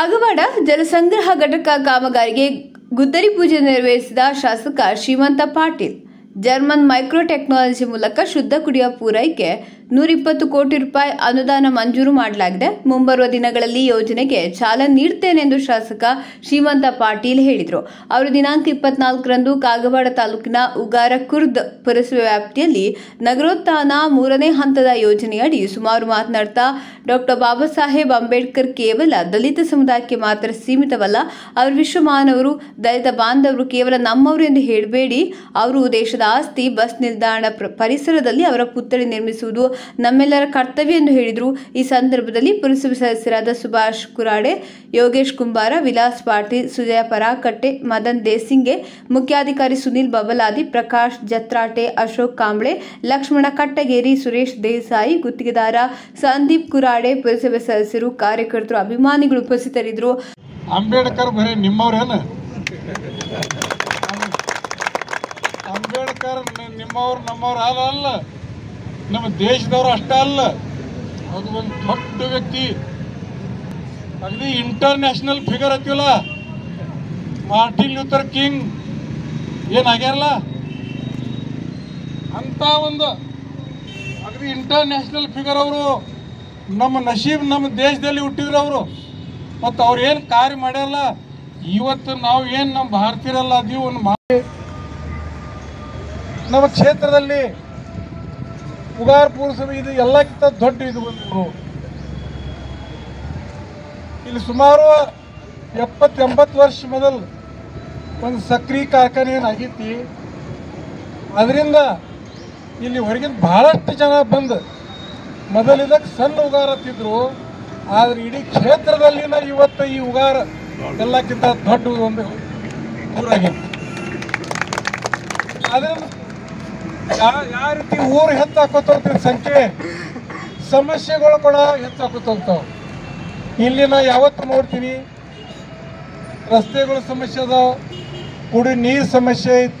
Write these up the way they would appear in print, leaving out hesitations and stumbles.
ಕಾಗವಾಡ ಜಲಸಂಗ್ರಹ ಘಟಕ ಕಾಮಗಾರಿಗೆ ಗುದ್ದರಿ ಪೂಜೆ ನೆರವೇರಿಸಿದ ಶಾಸಕ ಶ್ರೀಮಂತ ಪಾಟೀಲ್ ಜರ್ಮನ್ ಮೈಕ್ರೋಟೆಕ್ನೋಲॉजी ಮೂಲಕ ಶುದ್ಧ ಕುಡಿಯುವ ಪೂರೈಕೆ 120 ಕೋಟಿ ರೂಪಾಯಿ ಅನುದಾನ ಮಂಜೂರು ಮಾಡಲಾಗಿದೆ. ಮುಂಬರುವ ದಿನಗಳಲ್ಲಿ ಯೋಜನೆಗೆ ಚಾಲನೆ ನೀಡುತ್ತೇನೆ ಎಂದು ಶಾಸಕ ಶ್ರೀಮಂತ ಪಾಟೀಲ್ ಹೇಳಿದರು. ಅವರು ದಿನಾಂಕ 24ರಂದು ಕಾಗವಾಡ ತಾಲೂಕಿನ ಉಗಾರಕುರ್ದ್ ಪುರಸಭೆ ವ್ಯಾಪ್ತಿಯಲ್ಲಿ ನಗರೋತ್ಥಾನ 3ನೇ ಹಂತದ ಯೋಜನೆಯಡಿ ಸುಮಾರು ಮಾತನಾಡುತ್ತಾ ಡಾ ಬಾಬಾ ಸಾಹೇಬ್ ಅಂಬೇಡ್ಕರ್ ಕೇವಲ ದಲಿತ ಸಮುದಾಯಕ್ಕೆ ಮಾತ್ರ ಸೀಮಿತವಲ್ಲ, ಅವರು ವಿಶ್ವ ಮಾನವರು, ದಲಿತ ಬಾಂಧವರು ಕೇವಲ ನಮ್ಮವರು ಎಂದು ಹೇಳಬೇಡಿ. ಅವರು ದೇಶದ ಆಸ್ತಿ. ಬಸ್ ನಿಲ್ದಾಣ ಪರಿಸರದಲ್ಲಿ ಅವರ ಪುತ್ಥಳಿ ನಿರ್ಮಿಸುವುದು ನಮ್ಮೆಲ್ಲರ ಕರ್ತವ್ಯ ಎಂದು ಹೇಳಿದರು. ಈ ಸಂದರ್ಭದಲ್ಲಿ ಪುರಸಭೆ ಸದಸ್ಯರಾದ ಸುಭಾಷ್ ಕುರಾಡೆ, ಯೋಗೇಶ್ ಕುಂಬಾರಾ, ವಿಲಾಸ್ ಪಾಟೀಲ್, ಸುಜಯ ಪರಾಕಟ್ಟೆ, ಮದನ್ ದೇಸಿಂಗೆ, ಮುಖ್ಯಾಧಿಕಾರಿ ಸುನೀಲ್ ಬಬಲಾಧಿ, ಪ್ರಕಾಶ್ ಜत्राटे, ಅಶೋಕ್ ಕಾಂಬಳೆ, ಲಕ್ಷ್ಮಣ ಕಟ್ತೆಗೇರಿ, ಸುರೇಶ್ ದೇಸಾಯಿ, ಗುತ್ತಿಗೆದಾರ ಸಂದೀಪ್ ಕುರಾणे, ಪುರಸಭೆ ಸದಸ್ಯರು, ಕಾರ್ಯಕರ್ತರು, ಅಭಿಮಾನಿಗಳು ಉಪಸ್ಥಿತರಿದ್ದರು. ಅಂಬೇಡ್ಕರ್ ಬರೇ ನಿಮ್ಮವರೇನ? ಅಂಬೇಡ್ಕರ್ ನಿಮ್ಮವರು ನಮ್ಮವರು ಅಲ್ಲ, ನಮ್ಮ ದೇಶದವರು ಅಷ್ಟೇ ಅಲ್ಲ, ಅದು ಒಂದು ದೊಡ್ಡ ವ್ಯಕ್ತಿ, ಅಗದಿ ಇಂಟರ್ನ್ಯಾಷನಲ್ ಫಿಗರ್ ಅಂತೀವಲ್ಲ. ಮಾರ್ಟಿನ್ ಲೂಥರ್ ಕಿಂಗ್ ಏನಾಗ್ಯಾರಲ್ಲ ಅಂತ ಒಂದು ಅಗದಿ ಇಂಟರ್ನ್ಯಾಷನಲ್ ಫಿಗರ್ ಅವರು. ನಮ್ಮ ನಶೀಬ್ ನಮ್ಮ ದೇಶದಲ್ಲಿ ಹುಟ್ಟಿದ್ರು ಅವರು, ಮತ್ತು ಅವ್ರು ಏನು ಕಾರ್ಯ ಮಾಡ್ಯಾರಲ್ಲ, ಇವತ್ತು ನಾವು ಏನು ನಮ್ಮ ಭಾರತೀಯರಲ್ಲ ಅದೀವಿ. ಒಂದು ಮಾಡಿ ನಮ್ಮ ಕ್ಷೇತ್ರದಲ್ಲಿ ಉಗಾರ ಪುರಸಭೆ ಇದು ಎಲ್ಲಕ್ಕಿಂತ ದೊಡ್ಡ ಇದು ಬಂದಿದ್ರು. ಇಲ್ಲಿ ಸುಮಾರು 70-80 ವರ್ಷ ಮೊದಲು ಒಂದು ಸಕ್ರಿ ಕಾರ್ಖಾನೆ ಏನಾಗಿತ್ತು, ಅದರಿಂದ ಇಲ್ಲಿ ಹೊರಗಿನ ಬಹಳಷ್ಟು ಜನ ಬಂದು ಮೊದಲು ಇದಕ್ಕೆ ಸಣ್ಣ ಉಗಾರ ಹತ್ತಿದ್ರು. ಆದರೆ ಇಡೀ ಕ್ಷೇತ್ರದಲ್ಲಿನ ಇವತ್ತು ಈ ಉಗಾರ ಎಲ್ಲಕ್ಕಿಂತ ದೊಡ್ಡ ಒಂದು ಊರಾಗಿತ್ತು. ಅದರಿಂದ ಯಾವ ರೀತಿ ಊರು ಹೆಚ್ಚಾಕೋತ ಸಂಖ್ಯೆ ಸಮಸ್ಯೆಗಳು ಕೂಡ ಹೆಚ್ಚಾಕೋತವ್. ಇಲ್ಲಿ ನಾ ಯಾವತ್ತು ನೋಡ್ತೀನಿ ರಸ್ತೆಗಳ ಸಮಸ್ಯೆ ಅದಾವೆ, ಕುಡಿ ನೀರು ಸಮಸ್ಯೆ ಐತಿ,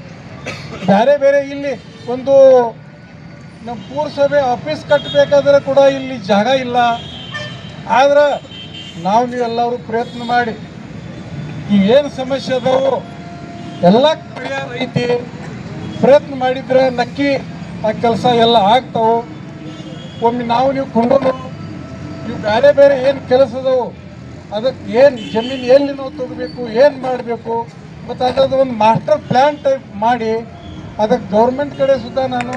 ಬೇರೆ ಬೇರೆ. ಇಲ್ಲಿ ಒಂದು ನಮ್ಮ ಪುರಸಭೆ ಆಫೀಸ್ ಕಟ್ಟಬೇಕಾದ್ರೆ ಕೂಡ ಇಲ್ಲಿ ಜಾಗ ಇಲ್ಲ. ಆದ್ರೆ ನಾವು ನೀವೆಲ್ಲರೂ ಪ್ರಯತ್ನ ಮಾಡಿ ಏನು ಸಮಸ್ಯೆ ಅದಾವು ಎಲ್ಲ ಪರಿಹಾರ ಐತಿ. ಪ್ರಯತ್ನ ಮಾಡಿದ್ರೆ ನಕ್ಕಿ ಆ ಕೆಲಸ ಎಲ್ಲ ಆಗ್ತಾವೆ. ಒಮ್ಮೆ ನಾವು ನೀವು ಕೊಂಡೋದು ನೀವು ಬೇರೆ ಬೇರೆ ಏನು ಕೆಲಸ ಅದಾವೆ, ಅದಕ್ಕೆ ಏನು ಜಮೀನು ಎಲ್ಲಿ ನಾವು ತೊಗೋಬೇಕು, ಏನು ಮಾಡಬೇಕು, ಮತ್ತು ಅದರದ್ದು ಒಂದು ಮಾಸ್ಟರ್ ಪ್ಲಾಂಟ್ ಟೈಪ್ ಮಾಡಿ ಅದಕ್ಕೆ ಗೌರ್ಮೆಂಟ್ ಕಡೆ ಸುತ್ತ ನಾನು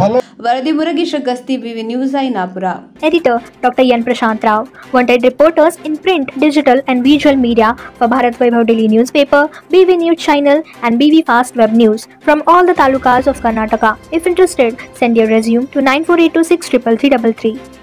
ಫಲೋ. वरदी मुरगेश Gasti, BV news Ainapura. Editor Dr N Prashant Rao. Wanted reporters in print, digital and visual media for Bharat Vaibhav, daily newspaper, BV news channel and BV fast web news from all the talukas of Karnataka. If interested, send your resume to 9482633333.